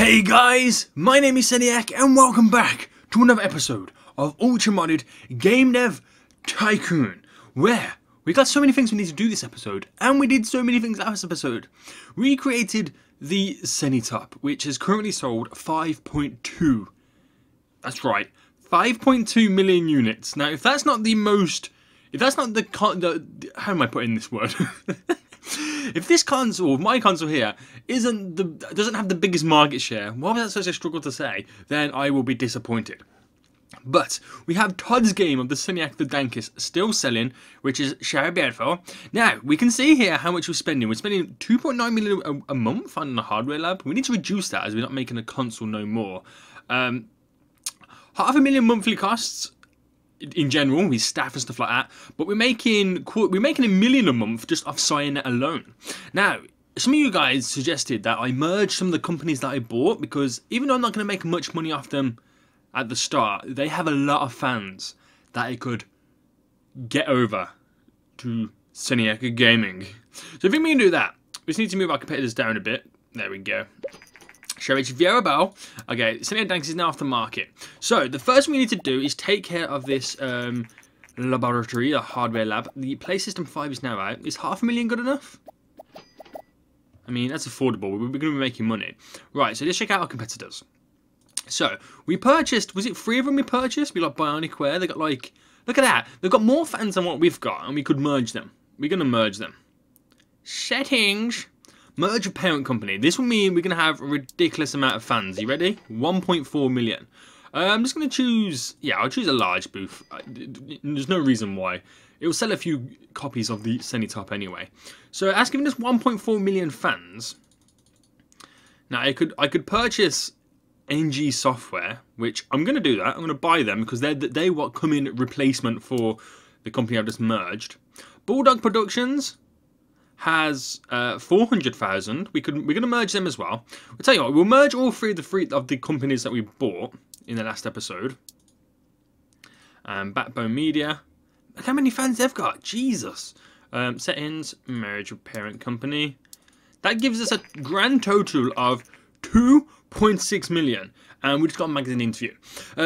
Hey guys, my name is Seniac and welcome back to another episode of Ultra Modded Game Dev Tycoon, where we got so many things we need to do this episode, and we did so many things last episode. We created the SeniTop, which is currently sold 5.2. That's right, 5.2 million units. Now, if that's not the most, if that's not the how am I putting this word? If this console, my console here, doesn't have the biggest market share, why was that such a struggle to say? Then I will be disappointed. But we have Todd's game of the Seniac the Dankest still selling, which is very beautiful. Now we can see here how much we're spending. We're spending 2.9 million a month on the hardware lab. We need to reduce that as we're not making a console no more. Half a million monthly costs. In general, with staff and stuff like that, but we're making $1 million a month just off Cyanet alone. Now, some of you guys suggested that I merge some of the companies that I bought, because even though I'm not going to make much money off them at the start, they have a lot of fans that I could get over to Seniac Gaming. So I think we can do that. We just need to move our competitors down a bit. There we go. Sherich Vierabel. Okay, Seniac Danks is now off the market. So the first thing we need to do is take care of this laboratory, a hardware lab. The Play System 5 is now out. Is $500,000 good enough? I mean, that's affordable. We're going to be making money. Right, so let's check out our competitors. So we purchased, was it 3 of them we purchased? We got Bionicware. They got like, look at that. They've got more fans than what we've got, and we could merge them. We're going to merge them. Settings. Merge a parent company. This will mean we're going to have a ridiculous amount of fans. You ready? 1.4 million. I'm just going to choose... yeah, I'll choose a large booth. There's no reason why. It will sell a few copies of the SeniTop anyway. So that's giving us 1.4 million fans. Now, I could purchase NG Software, which I'm going to do that. I'm going to buy them because they what come in replacement for the company I've just merged. Bulldog Productions... has 400,000. We're going to merge them as well. I'll tell you what, we'll merge all three of the companies that we bought in the last episode. Backbone Media. Look how many fans they've got. Jesus. Settings, merge with parent company. That gives us a grand total of 2.6 million. And we just got a magazine interview.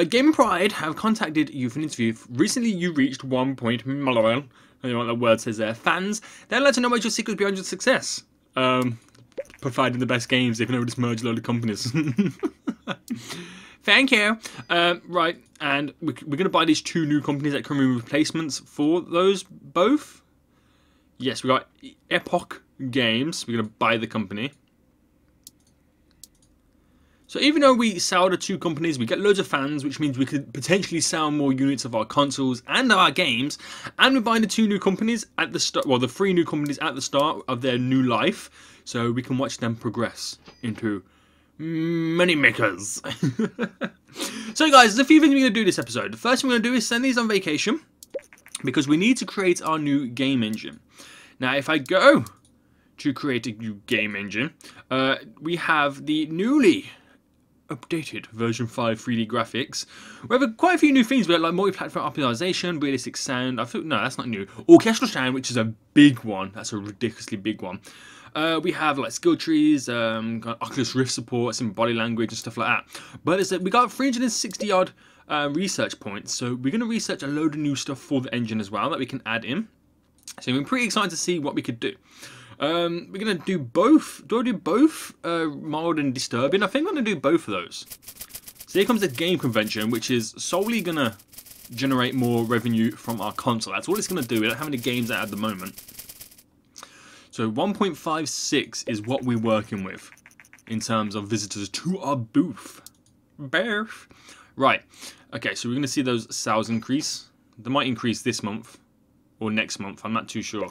Game and Pride have contacted you for an interview. Recently, you reached 1.0. I don't know what that word says there. Fans, they'd like to know what's your secret beyond your success. Providing the best games, even though we just merged a load of companies. Thank you. Right, and we're going to buy these 2 new companies that come in replacements for those both. Yes, we got Epoch Games. We're going to buy the company. So even though we sell the 2 companies, we get loads of fans, which means we could potentially sell more units of our consoles and our games. And we're buying the 2 new companies at the start, well, the 3 new companies at the start of their new life. So we can watch them progress into money makers. So guys, there's a few things we're going to do this episode. The first thing we're going to do is send these on vacation, because we need to create our new game engine. Now, if I go to create a new game engine, we have the newly... updated version 5 3D graphics. We have quite a few new things, like multi-platform optimization, realistic sound. I thought, no, that's not new. Orchestral sound, which is a big one. That's a ridiculously big one. We have like skill trees, Oculus Rift support, some body language and stuff like that. But it's, we got 360 odd research points, so we're going to research a load of new stuff for the engine as well that we can add in. So I'm pretty excited to see what we could do. We're going to do both. Do I do both? Mild and disturbing. I think I'm going to do both of those. So here comes the game convention, which is solely going to generate more revenue from our console. That's all it's going to do. We don't have any games out at the moment. So 1.56 is what we're working with in terms of visitors to our booth. Barf. Right. Okay, so we're going to see those sales increase. They might increase this month or next month. I'm not too sure.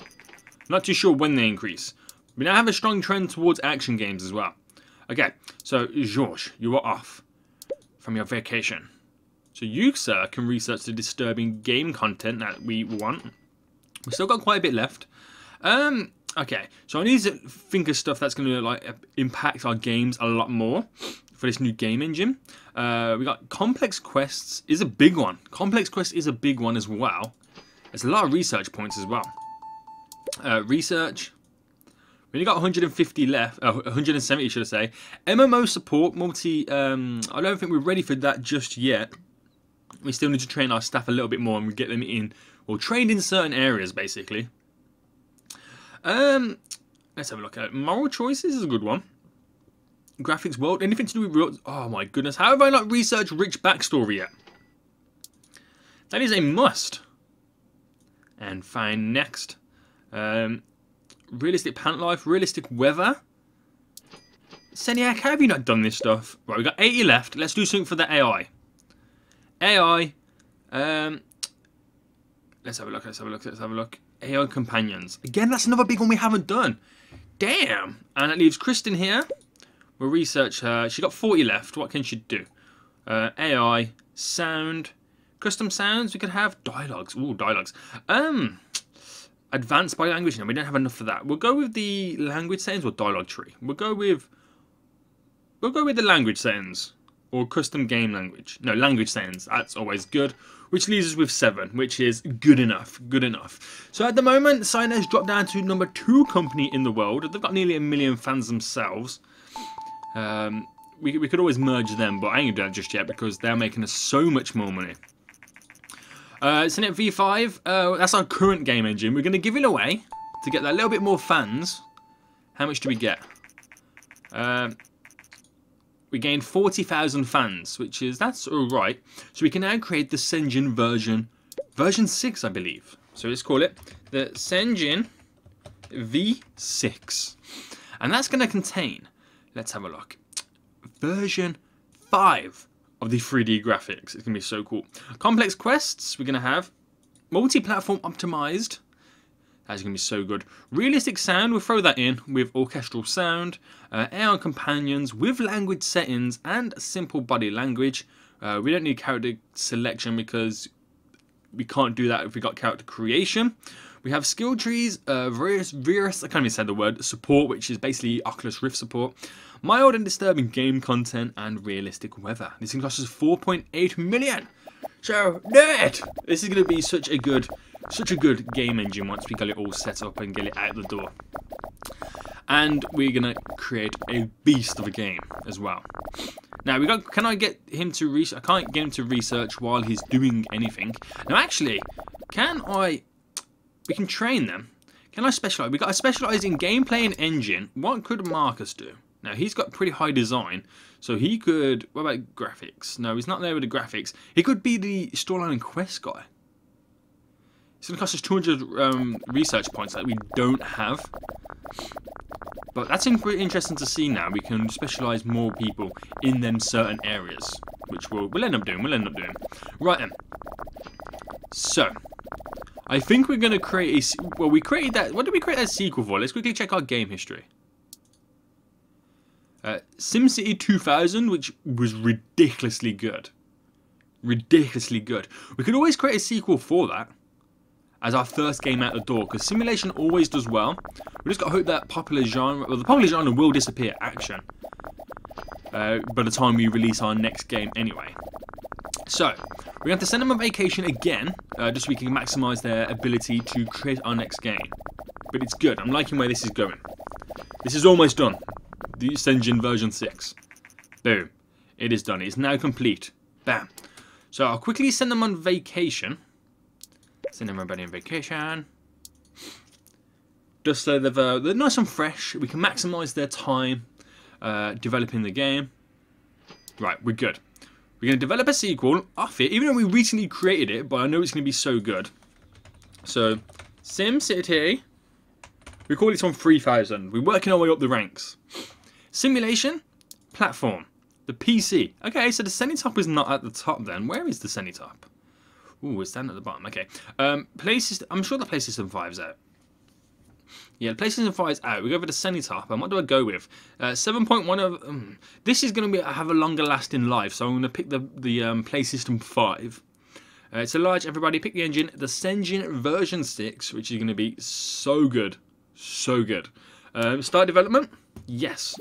Not too sure when they increase. We now have a strong trend towards action games as well. Okay, so George, you are off from your vacation. So you, sir, can research the disturbing game content that we want. We've still got quite a bit left. Okay, so I need to think of stuff that's going to like impact our games a lot more for this new game engine. We got complex quests is a big one. Complex quest is a big one as well. There's a lot of research points as well. Research, We only got 150 left, 170 should I say. MMO support, multi, I don't think we're ready for that just yet. We still need to train our staff a little bit more and get them in, or trained in certain areas basically. Let's have a look at it. Moral choices is a good one. Graphics world, anything to do with real, oh my goodness, how have I not researched rich backstory yet? That is a must. And find next. Realistic pant life, realistic weather. Seniac, how have you not done this stuff? Right, we got 80 left. Let's do something for the AI. Let's have a look, AI companions. Again, that's another big one we haven't done. Damn. And it leaves Kristen here. We'll research her. She got 40 left. What can she do? AI, sound, custom sounds. We could have dialogues. Ooh, dialogues. Advanced by language. No, we don't have enough for that. We'll go with the language settings or dialogue tree. We'll go with the language settings or custom game language. No, language settings. That's always good. Which leaves us with 7, which is good enough. Good enough. So at the moment, Cyanet has dropped down to #2 company in the world. They've got nearly 1 million fans themselves. We could always merge them, but I ain't gonna do that just yet because they're making us so much more money. Senet V5, that's our current game engine. We're going to give it away to get that little bit more fans. How much do we get? We gained 40,000 fans, which is, that's alright. So we can now create the Senjin version 6, I believe. So let's call it the Senjin V6. And that's going to contain, let's have a look, version 5. Of the 3D graphics. It's gonna be so cool. Complex quests, we're gonna have multi-platform optimized. That's gonna be so good. Realistic sound, we'll throw that in with orchestral sound, AI companions with language settings and simple body language. We don't need character selection because we can't do that if we got character creation. We have skill trees, various, I can't even say the word, support, which is basically Oculus Rift support, mild and disturbing game content, and realistic weather. This thing costs us 4.8 million. So, nerd! This is going to be such a good game engine once we get it all set up and get it out the door. And we're going to create a beast of a game as well. Now, we got. Can I get him to research? I can't get him to research while he's doing anything. Now, actually, can I... We can train them. Can I specialise? We've got to specialise in gameplay and engine. What could Marcus do? Now, he's got pretty high design, so he could... What about graphics? No, he's not there with the graphics. He could be the storyline and quest guy. It's going to cost us 200 research points that we don't have. But that's interesting to see now. We can specialise more people in them certain areas, which we'll end up doing. Right then. So... I think we're going to create a... Well, we created that... What did we create that sequel for? Let's quickly check our game history. SimCity 2000, which was ridiculously good. We could always create a sequel for that as our first game out the door, because simulation always does well. We just got to hope that popular genre... Well, the popular genre will disappear, action, by the time we release our next game anyway. So, we have to send them on vacation again, just so we can maximise their ability to create our next game. But it's good. I'm liking where this is going. This is almost done. The Senjin version 6. Boom. It is done. It's now complete. Bam. So, I'll quickly send them on vacation. Send everybody on vacation. Just so they're nice and fresh. We can maximise their time developing the game. Right, we're good. We're going to develop a sequel off it, even though we recently created it, but I know it's going to be so good. So, SimCity, we call this one 3000. We're working our way up the ranks. Simulation, platform, the PC. Okay, so the SeniTop is not at the top then. Where is the SeniTop? Ooh, it's down at the bottom. Okay. Places. I'm sure the PlayStation 5's out. Yeah, the PlayStation 5 is out. We go over to SeniTop, and what do I go with? 7.1 of... this is going to have a longer lasting life, so I'm going to pick the PlayStation 5. It's a large, everybody, pick the engine. The Senjin version 6, which is going to be so good. So good. Start development? Yes.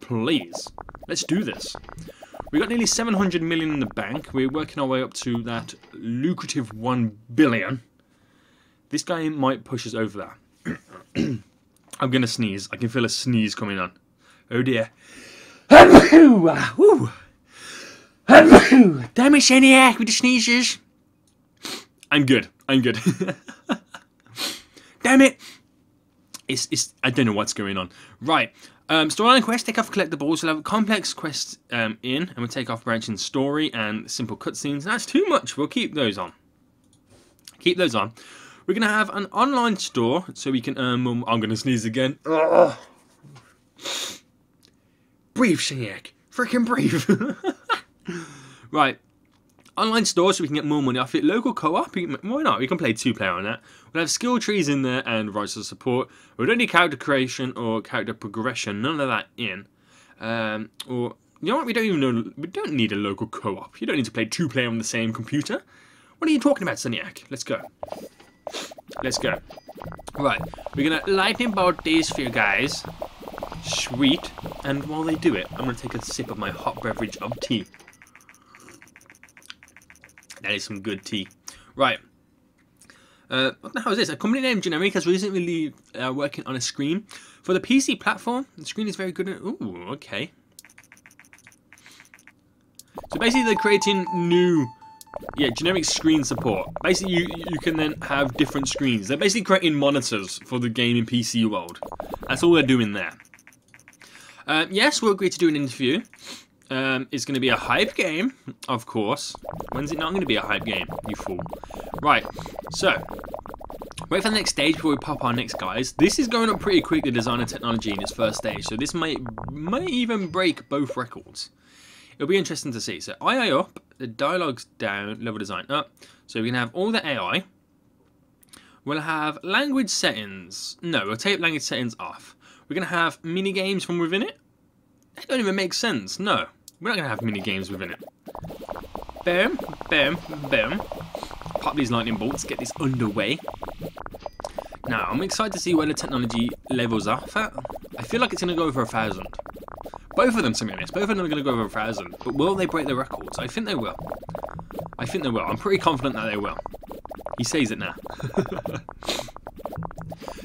Please. Let's do this. We've got nearly 700 million in the bank. We're working our way up to that lucrative 1 billion. This game might push us over that. I'm going to sneeze. I can feel a sneeze coming on. Oh dear. Woo! Damn it, Seniac with the sneezes. I'm good. I'm good. Damn it. It's I don't know what's going on. Right. Storyline quest, take off collectibles. We'll have a complex quest in, and we'll take off branching story and simple cutscenes. That's too much. We'll keep those on. Keep those on. We're gonna have an online store so we can earn more. I'm gonna sneeze again. Ugh. Breathe, Seniac. Freaking breathe. Right. Online store so we can get more money off it. Local co-op, why not? We can play 2-player on that. We'll have skill trees in there and rights of support. We don't need character creation or character progression. None of that in. Or you know what? We don't even know. We don't need a local co-op. You don't need to play 2-player on the same computer. What are you talking about, Seniac? Let's go. Let's go. Right, we're gonna lightning bolt these for you guys. Sweet. And while they do it, I'm gonna take a sip of my hot beverage of tea. That is some good tea. Right. What the hell is this? A company named Generic has recently working on a screen. For the PC platform, the screen is very good. Ooh, okay. So basically they're creating new, yeah, generic screen support. Basically you can then have different screens. They're basically creating monitors for the gaming PC world. That's all they're doing there. Yes, we'll agree to do an interview. It's going to be a hype game, of course. When's it not going to be a hype game, you fool? Right, so, wait for the next stage before we pop our next guys. This is going up pretty quick, the design and technology in its first stage, so this might even break both records. It'll be interesting to see. So, AI up, the dialogue's down, level design up. So, we can have all the AI. We'll have language settings. No, we'll take language settings off. We're going to have mini games from within it. That don't even make sense. No, we're not going to have mini games within it. Boom, boom, boom. Pop these lightning bolts, get this underway. Now, I'm excited to see where the technology levels are. I feel like it's going to go over 1,000. Both of them, to be honest. Both of them are going to go over 1,000. But will they break the records? I think they will. I think they will. I'm pretty confident that they will. He says it now.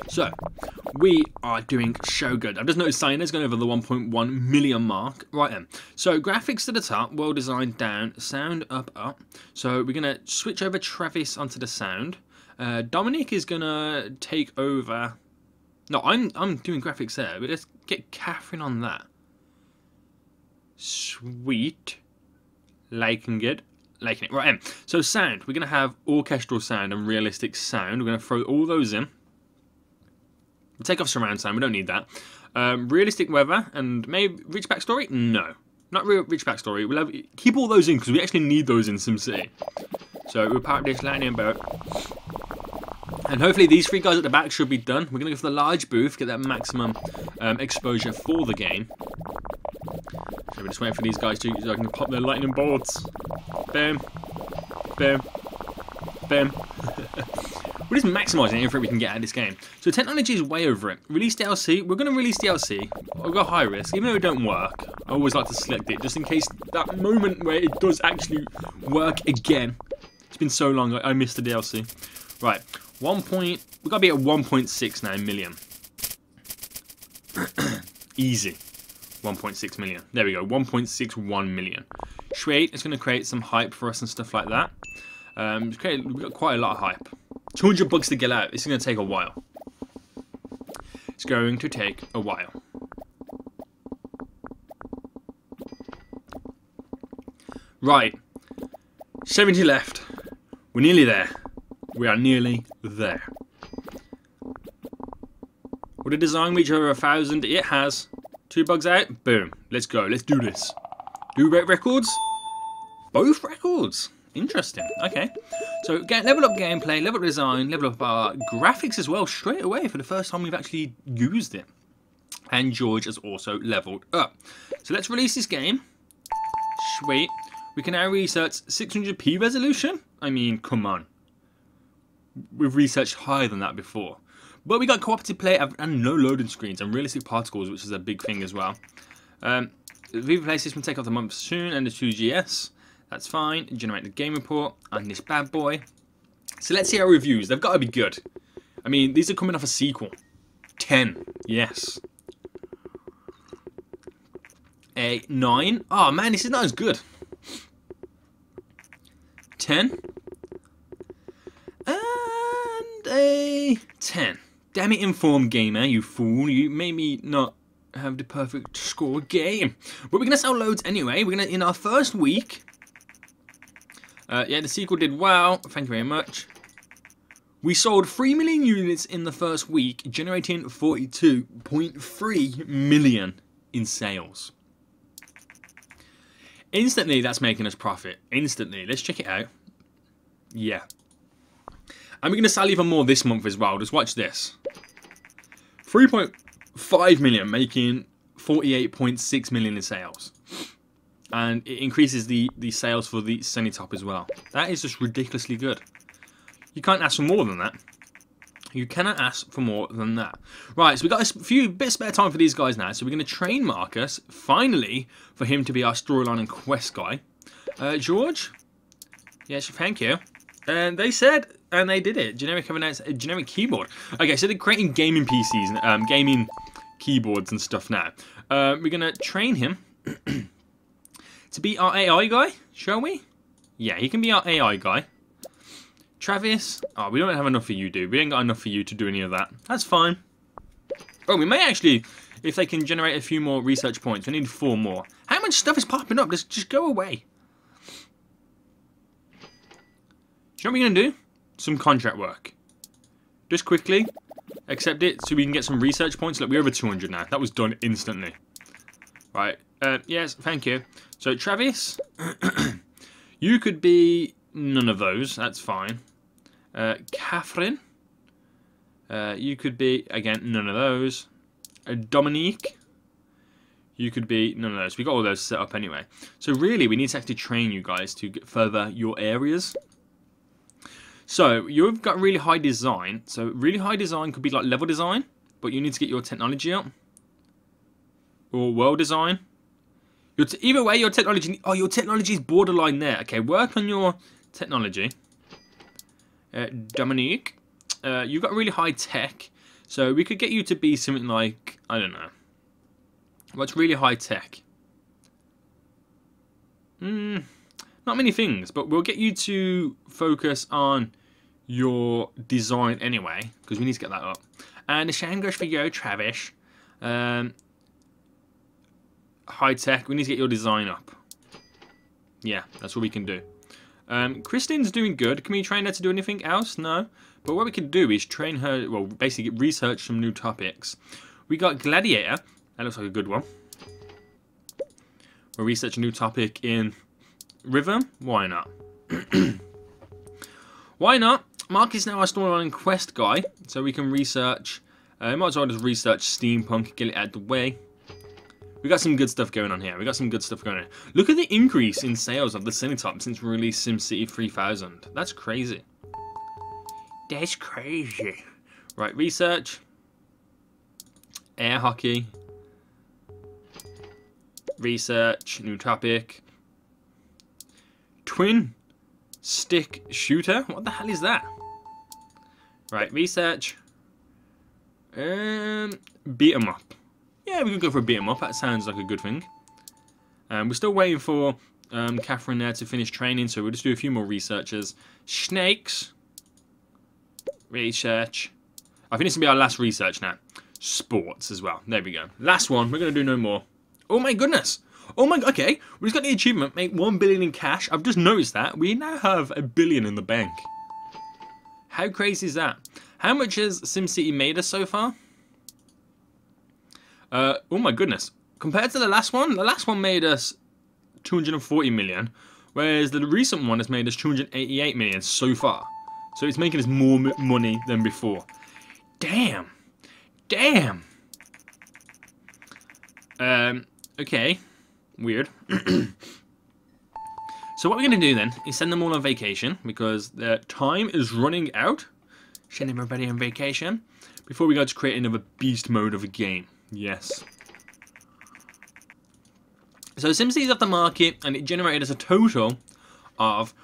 So, we are doing so good. I've just noticed Cyanet's going over the 1.1 million mark. Right then. So, graphics to the top, well designed down, sound up, up. So, we're going to switch over Travis onto the sound. Dominic is going to take over... No, I'm doing graphics there, but let's get Catherine on that. Sweet. Liking it. Liking it. Right then. So, sound. We're going to have orchestral sound and realistic sound. We're going to throw all those in. Take off surround sound, we don't need that. Realistic weather and maybe rich backstory? No, not real rich backstory. We'll have, keep all those in because we actually need those in SimCity. So we'll power up this lightning bolt. And hopefully these three guys at the back should be done. We're going to go for the large booth, get that maximum exposure for the game. So we're just waiting for these guys to so I can pop their lightning bolts. Boom, boom, boom. We're just maximising everything we can get out of this game. So technology is way over it. Release DLC. We're going to release DLC. I'll go high risk. Even though it don't work, I always like to select it. Just in case that moment where it does actually work again. It's been so long. I missed the DLC. Right. We've got to be at 1.69 million. Easy. 1.6 million. There we go. 1.61 million. Sweet. It's going to create some hype for us and stuff like that. We've got quite a lot of hype. 200 bucks to get out. It's going to take a while. It's going to take a while. Right. 70 left. We're nearly there. We are nearly there. Would a design reach over 1,000? It has. 2 bugs out. Boom. Let's go. Let's do this. Do we break records? Both records. Interesting. Okay. So, level up gameplay, level up design, level up our graphics as well straight away for the first time we've actually used it. And George has also leveled up. So, let's release this game. Sweet. We can now research 600p resolution. I mean, come on. We've researched higher than that before. But we got cooperative play and no loading screens and realistic particles, which is a big thing as well. We replace this one, take off the month soon and the 2GS. That's fine. Generate the game report and this bad boy. So let's see our reviews. They've got to be good. I mean, these are coming off a sequel. 10. Yes. 9. Oh man, this is not as good. 10. And a 10. Damn it, informed gamer, you fool. You made me not have the perfect score game. But we're gonna sell loads anyway. We're gonna, in our first week. Yeah, the sequel did well. Thank you very much. We sold 3 million units in the first week, generating 42.3 million in sales. Instantly, that's making us profit. Instantly. Let's check it out. Yeah. And we're going to sell even more this month as well. Just watch this. 3.5 million, making 48.6 million in sales. And it increases the sales for the SeniTop as well. That is just ridiculously good. You can't ask for more than that. You cannot ask for more than that. Right, so we've got a few bit spare time for these guys now. So we're going to train Marcus, finally, for him to be our storyline and quest guy. George? Yes, thank you. And they said, and they did it. Generic have announced a generic keyboard. Okay, so they're creating gaming PCs and gaming keyboards and stuff now. We're going to train him to be our AI guy, shall we? Yeah, he can be our AI guy. Travis, oh, we don't have enough for you, dude. We ain't got enough for you to do any of that. That's fine. Oh, we may actually, if they can generate a few more research points. We need 4 more. How much stuff is popping up? Just go away. Do you know what we're going to do? Some contract work. Just quickly accept it so we can get some research points. Look, we're over 200 now. That was done instantly. Right. Yes, thank you. So, Travis, you could be none of those. That's fine. Catherine, you could be, again, none of those. Dominique, you could be none of those. We got all those set up anyway. So really, we need to actually train you guys to get further your areas. So you've got really high design. So really high design could be like level design, but you need to get your technology up. Or world design. Either way, your technology... Oh, your technology is borderline there. Okay, work on your technology. Dominique, you've got really high tech, so we could get you to be something like, I don't know, what's really high tech? Not many things, but we'll get you to focus on your design anyway, because we need to get that up. And the shame goes for you, Travish. High tech, we need to get your design up. Yeah, that's what we can do. Kristen's doing good. Can we train her to do anything else? No. But what we can do is train her, well, basically research some new topics. We got Gladiator. That looks like a good one. We'll research a new topic in River. Why not? Why not? Mark is now our storyline and quest guy, so we can research. Might as well just research steampunk, get it out of the way. We got some good stuff going on here. We got some good stuff going on. Look at the increase in sales of the SeniTop since we released SimCity 3000. That's crazy. That's crazy. Right, research. Air hockey. Research. New topic. Twin stick shooter? What the hell is that? Right, research. Beat 'em up. Yeah, we could go for a beat 'em up. That sounds like a good thing. We're still waiting for Catherine there to finish training, so we'll just do a few more researchers. Snakes. Research. I think this will be our last research now. Sports as well. There we go. Last one. We're going to do no more. Oh my goodness. Oh my... Okay. We've just got the achievement. Make 1 billion in cash. I've just noticed that. We now have 1 billion in the bank. How crazy is that? How much has SimCity made us so far? Oh my goodness. Compared to the last one made us 240 million, whereas the recent one has made us 288 million so far. So it's making us more money than before. Damn. Damn. Okay. Weird. So what we're going to do then is send them all on vacation because their time is running out. Send everybody on vacation before we go to create another beast mode of a game. Yes. So SimCity's off the market, and it generated us a total of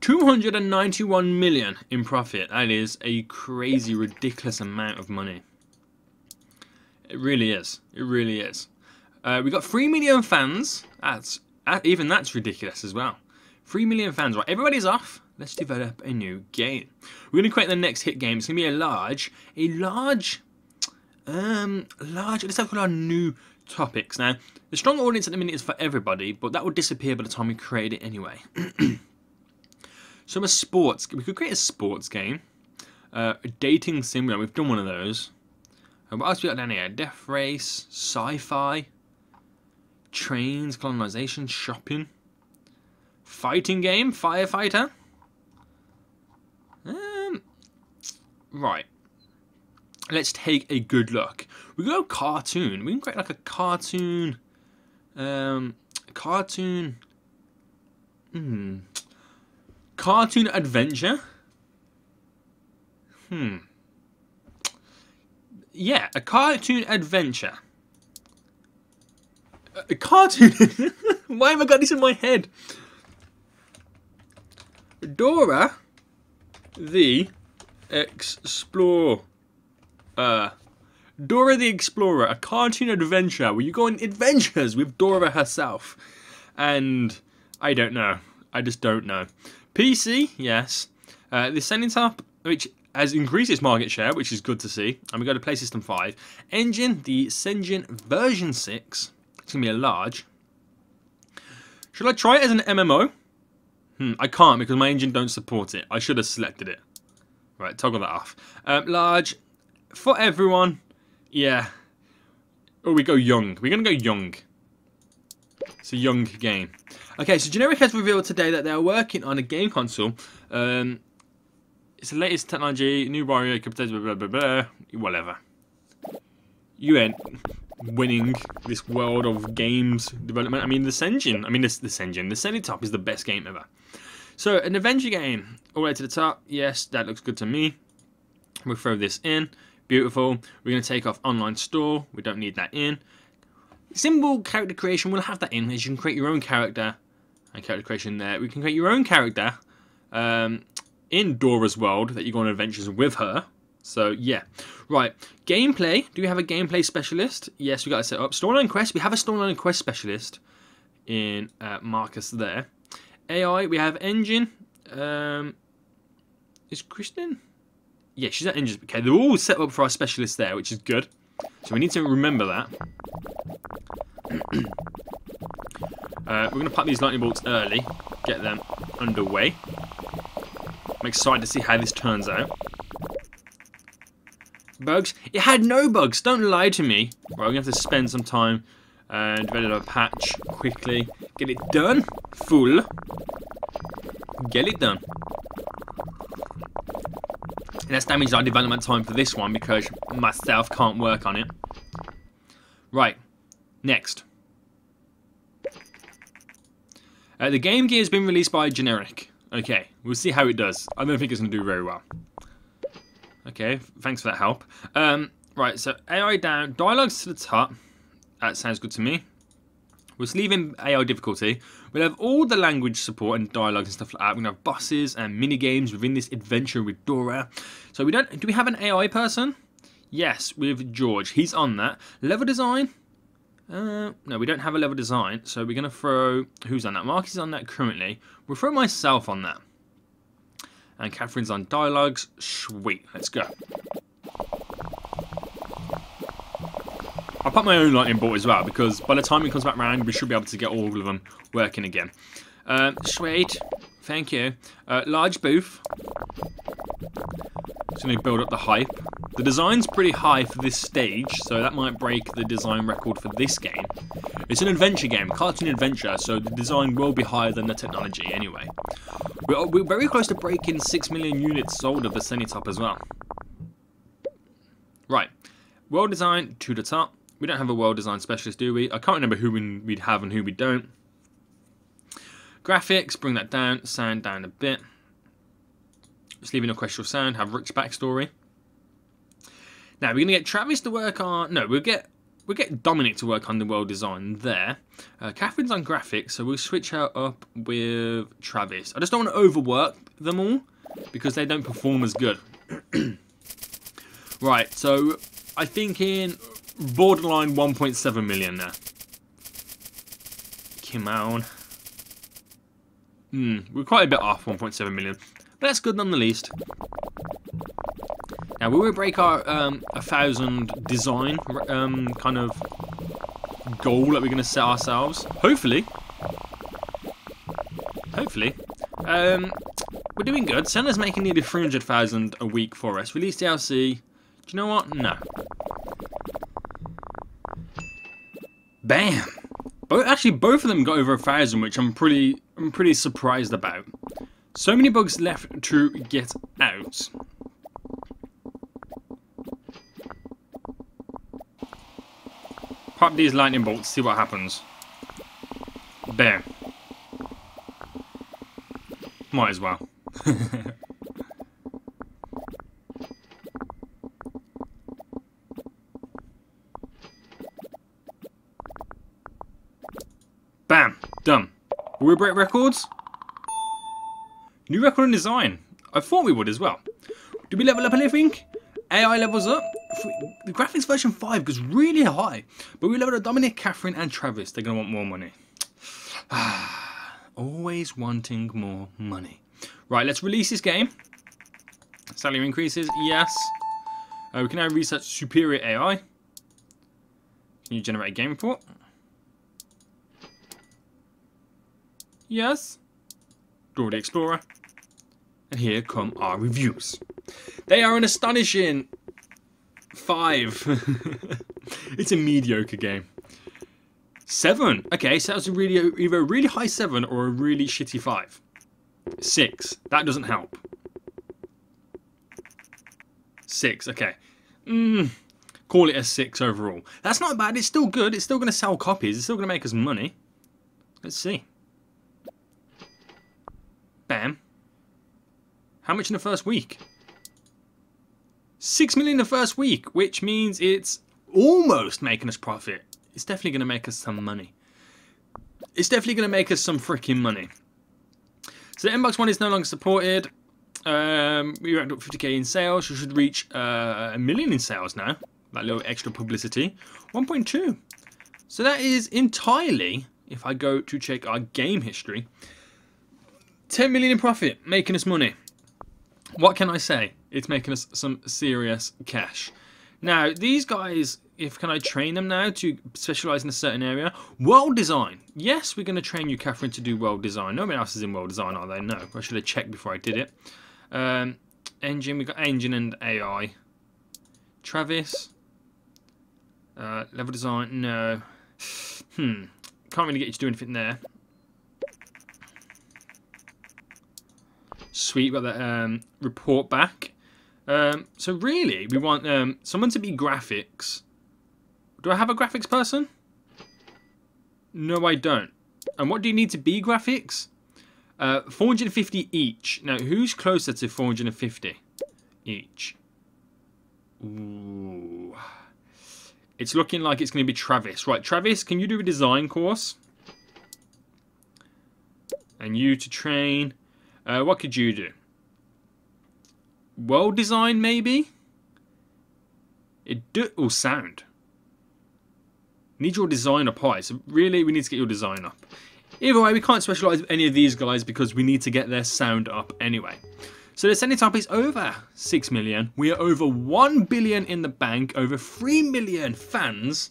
291 million in profit. That is a crazy, ridiculous amount of money. It really is. It really is. We got 3 million fans. Even that's ridiculous as well. 3 million fans. Right, everybody's off. Let's develop a new game. We're going to create the next hit game. It's going to be a large. Let's have our new topics. Now, the strong audience at the minute is for everybody, but that would disappear by the time we create it anyway. So a sports. We could create a sports game. A dating sim. We've done one of those. And what else we got down here? Death race, sci-fi, trains, colonization, shopping, fighting game, firefighter. Right. Let's take a good look. We go cartoon. We can create like a cartoon. Cartoon adventure. Yeah, a cartoon adventure. A cartoon? Why have I got this in my head? Dora the Explorer. Dora the Explorer, a cartoon adventure where you go on adventures with Dora herself. And I don't know. I just don't know. PC, yes. The SeniTop, which has increased its market share, which is good to see. And we go to Play System 5. Engine, the Senjin version 6. It's going to be a large. Should I try it as an MMO? I can't because my engine don't support it. I should have selected it. Right, toggle that off. Large, for everyone. Yeah. Or we go young. We're going to go young. It's a young game. Okay, so Generic has revealed today that they are working on a game console. It's the latest technology, new Wario, blah, blah, blah, whatever. You ain't winning this world of games development. I mean, the Senjin, the SeniTop is the best game ever. So, an adventure game, all the way to the top. Yes, that looks good to me. We'll throw this in. Beautiful. We're going to take off online store. We don't need that in. Symbol character creation, we'll have that in, as you can create your own character. And character creation there. We can create your own character. In Dora's world that you go on adventures with her. So yeah. Right. Gameplay. Do we have a gameplay specialist? Yes, we got to set up. Storyline quest. We have a storyline quest specialist in Marcus there. AI. We have engine. Is Kristen? Yeah, she's at engine. Okay, they're all set up for our specialist there, which is good. So we need to remember that. We're going to pop these lightning bolts early. Get them underway. I'm excited to see how this turns out. Bugs? It had no bugs. Don't lie to me. Right, we're going to have to spend some time and develop a patch quickly. Get it done. Fool. Get it done. And that's damaged our development time for this one because myself can't work on it. Right. Next. The Game Gear has been released by Generic. Okay, we'll see how it does. I don't think it's going to do very well. Okay, thanks for that help. Right, so AI down, dialogues to the top. That sounds good to me. We'll leave in AI difficulty. We'll have all the language support and dialogues and stuff like that. We're going to have bosses and mini games within this adventure with Dora. So we don't. Do we have an AI person? Yes, with George. He's on that. Level design. No, we don't have a level design, so we're going to throw... Who's on that? Marcus is on that currently. We'll throw myself on that. And Catherine's on dialogues. Sweet, let's go. I'll put my own lightning bolt as well, because by the time it comes back round, we should be able to get all of them working again. Sweet, thank you. Large booth. It's going to build up the hype. The design's pretty high for this stage, so that might break the design record for this game. It's an adventure game, cartoon adventure, so the design will be higher than the technology anyway. We're very close to breaking 6 million units sold of the SeniTop as well. Right, world design to the top. We don't have a world design specialist, do we? I can't remember who we'd have and who we don't. Graphics, bring that down, sound down a bit. Just leaving a question of sound, have Rick's backstory. Now we're gonna get Travis to work on. No, we'll get Dominic to work on the world design there. Catherine's on graphics, so we'll switch her up with Travis. I just don't want to overwork them all because they don't perform as good. Right, so I think in borderline 1.7 million now. Come on. We're quite a bit off 1.7 million. But that's good none the least. Now, will we break our 1,000 design kind of goal that we're going to set ourselves? Hopefully. Hopefully. We're doing good. Senna's making nearly 300,000 a week for us. Release DLC. Do you know what? No. Bam! Actually, both of them got over 1,000, which I'm pretty surprised about. So many bugs left to get out. Pop these lightning bolts, see what happens. Bam. Might as well. Bam. Done. Will we break records? New record in design. I thought we would as well. Do we level up anything? AI levels up. The graphics version 5 goes really high, but we leveled up Dominic, Catherine, and Travis. They're going to want more money. Always wanting more money. Right, let's release this game. Salary increases, yes. We can now research superior AI. Can you generate a game report? Yes. Dora the Explorer. And here come our reviews. They are an astonishing 5. It's a mediocre game. 7. Okay, so that's really either a really high 7 or a really shitty 5. 6. That doesn't help. 6. Okay. Call it a 6 overall. That's not bad. It's still good. It's still going to sell copies. It's still going to make us money. Let's see. Bam. How much in the first week? 6 million the first week, which means it's almost making us profit. It's definitely going to make us some money. It's definitely going to make us some freaking money. So the Inbox One is no longer supported. We racked up 50k in sales. We should reach 1 million in sales now. That little extra publicity. 1.2. So that is entirely, if I go to check our game history, 10 million in profit, making us money. What can I say? It's making us some serious cash. Now, these guys, if can I train them now to specialise in a certain area? World design. Yes, we're going to train you, Catherine, to do world design. No one else is in world design, are they? No. I should have checked before I did it. Engine. We've got engine and AI. Travis. Level design. No. Can't really get you to do anything there. Sweet, got that report back. So really, we want someone to be graphics. Do I have a graphics person? No, I don't. And what do you need to be graphics? 450 each. Now, who's closer to 450 each? Ooh. It's looking like it's going to be Travis. Right, Travis, can you do a design course? And you to train... what could you do? World design, maybe? Or sound. Need your design up high. So really, we need to get your design up. Either way, we can't specialise any of these guys because we need to get their sound up anyway. So the SeniTop is over 6 million. We are over 1 billion in the bank, over 3 million fans.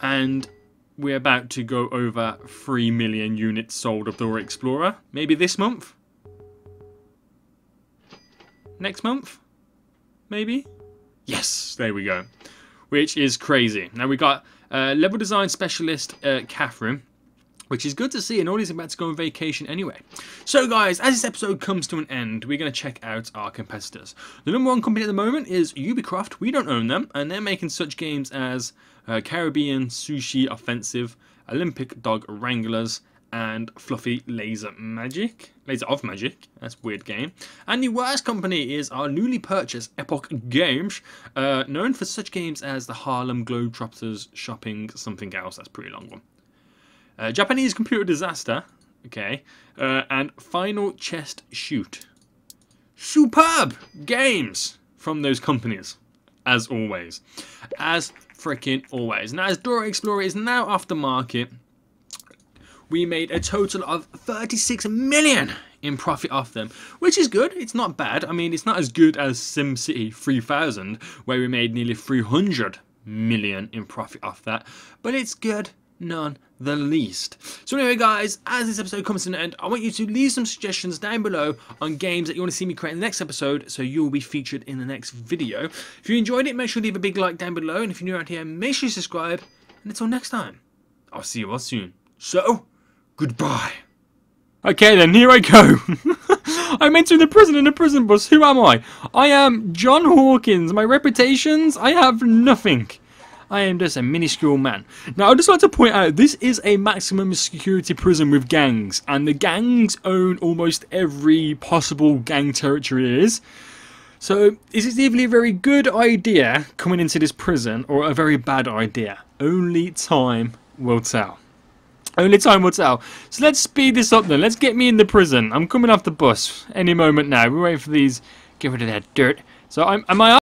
And... we're about to go over 3 million units sold of Dora Explorer. Maybe this month? Next month? Maybe? Yes, there we go. Which is crazy. Now we got level design specialist Catherine, which is good to see, and Ollie's about to go on vacation anyway. So guys, as this episode comes to an end, we're going to check out our competitors. The #1 company at the moment is Ubicraft. We don't own them, and they're making such games as Caribbean Sushi Offensive, Olympic Dog Wranglers, and Fluffy Laser Magic. Laser of Magic, that's a weird game. And the worst company is our newly purchased Epoch Games, known for such games as the Harlem Globetrotters, Shopping, something else, that's a pretty long one. Japanese Computer Disaster, okay, and Final Chest Shoot. Superb games from those companies, as always. As freaking always. Now, as Dora Explorer is now off the market, we made a total of 36 million in profit off them, which is good. It's not bad. I mean, it's not as good as SimCity 3000, where we made nearly 300 million in profit off that, but it's good none the least. So anyway, guys, as this episode comes to an end, I want you to leave some suggestions down below on games that you want to see me create in the next episode, so you'll be featured in the next video. If you enjoyed it, make sure to leave a big like down below, and if you're new around here, make sure you subscribe, and until next time, I'll see you all soon. So, goodbye. Okay then, here I go. I meant to be in the prison bus. Who am I? I am John Hawkins. My reputations, I have nothing. I am just a minuscule man. Now, I'd just like to point out, this is a maximum security prison with gangs, and the gangs own almost every possible gang territory there is. So, is it either a very good idea coming into this prison, or a very bad idea? Only time will tell. Only time will tell. So let's speed this up then. Let's get me in the prison. I'm coming off the bus any moment now. We're waiting for these. Get rid of that dirt. So am I up?